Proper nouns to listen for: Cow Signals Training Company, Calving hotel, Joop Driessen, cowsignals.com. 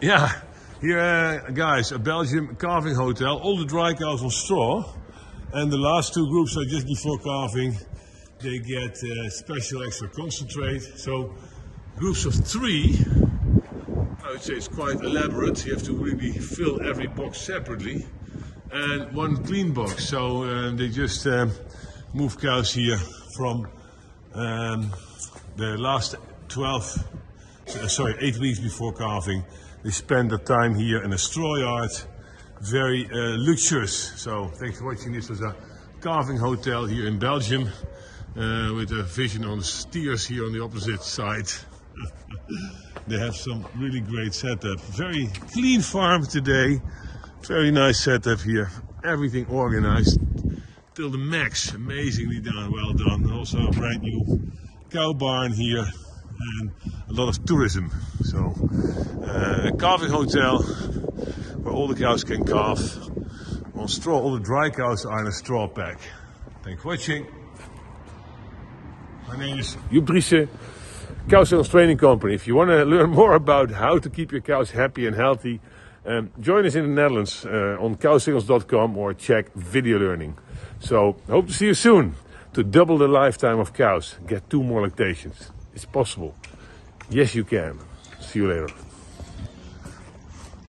Yeah, here guys, a Belgian calving hotel, all the dry cows on straw, and the last two groups are just before calving. They get special extra concentrate. So groups of three, I would say it's quite elaborate. You have to really fill every box separately and one clean box. So they just move cows here from the last 8 weeks before calving. They spend the time here in a straw yard, very luxurious. So thanks for watching. This was a calving hotel here in Belgium with a vision on steers here on the opposite side. They have some really great setup. Very clean farm today. Very nice setup here. Everything organized till the max. Amazingly done, well done. Also a brand new cow barn here. And a lot of tourism. So a calving hotel where all the cows can calve on straw. All the dry cows are in a straw pack. Thanks for watching. My name is Joop Driessen, Cow Signals Training Company. If you want to learn more about how to keep your cows happy and healthy, join us in the Netherlands on cowsignals.com or check video learning. So hope to see you soon to double the lifetime of cows. Get 2 more lactations. It's possible. Yes, you can. See you later.